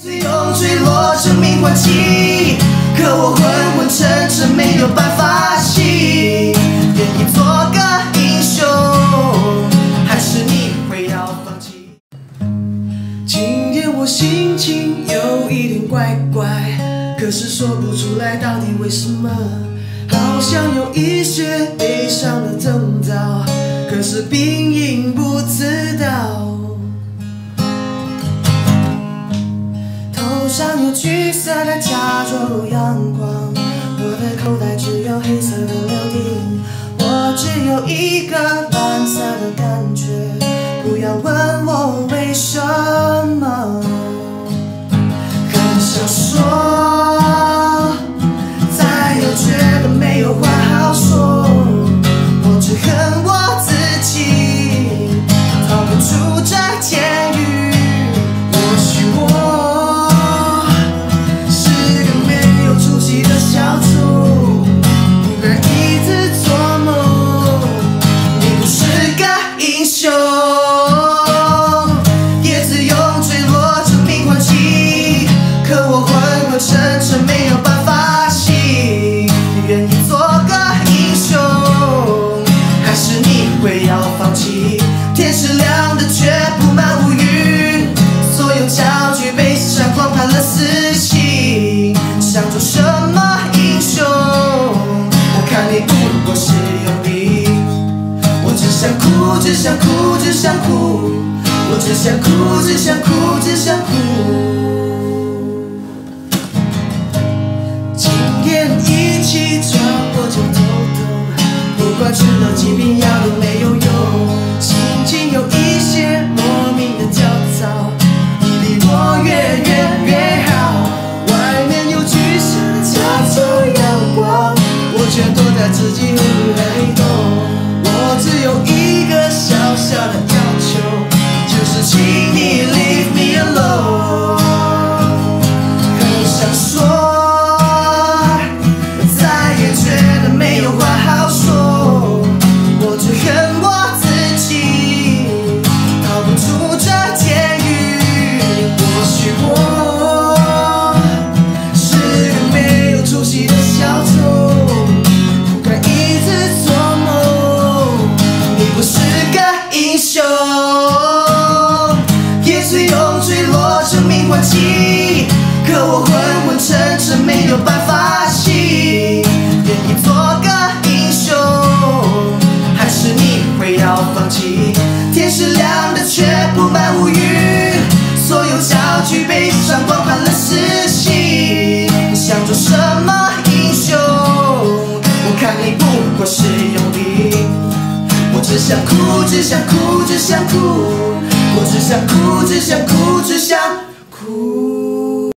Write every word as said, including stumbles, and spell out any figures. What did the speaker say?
随风坠落成命关系，可我昏昏沉沉没有办法醒。愿意做个英雄，还是你会要放弃？今天我心情有一点怪怪，可是说不出来到底为什么。好像有一些悲伤的征兆，可是病因不知道。 上有橘色的加州阳光，我的口袋只有黑色的柳丁，我只有一个蓝色的感觉，不要问我为什么。很想说，但又觉得没有话好说，我只恨我自己，逃不出这监狱。或许我。 只想哭，只想哭，我只想哭，只想哭，只想哭。今天一起床我就头痛，不管吃了几片药都没有用，心情有一些莫名的焦躁，你离我越远越好。外面有橘色的加州阳光，我却躲在自己孤独的黑洞，我只有一。 小小的要求，就是请你 leave me alone。很想说，再也觉得没有话好说，我只恨我自己，逃不出这监狱。或许我是个没有出息的小丑，不该一直做梦。你不是。 英雄，也只用坠落成命关系，可我昏昏沉沉没有办法醒。愿意做个英雄，还是你会要放弃？天是亮的，却布满乌云，所有焦距被闪光判了死刑。想做什么英雄？我看你不过是用力。 只想哭，只想哭，只想哭，我只想哭，只想。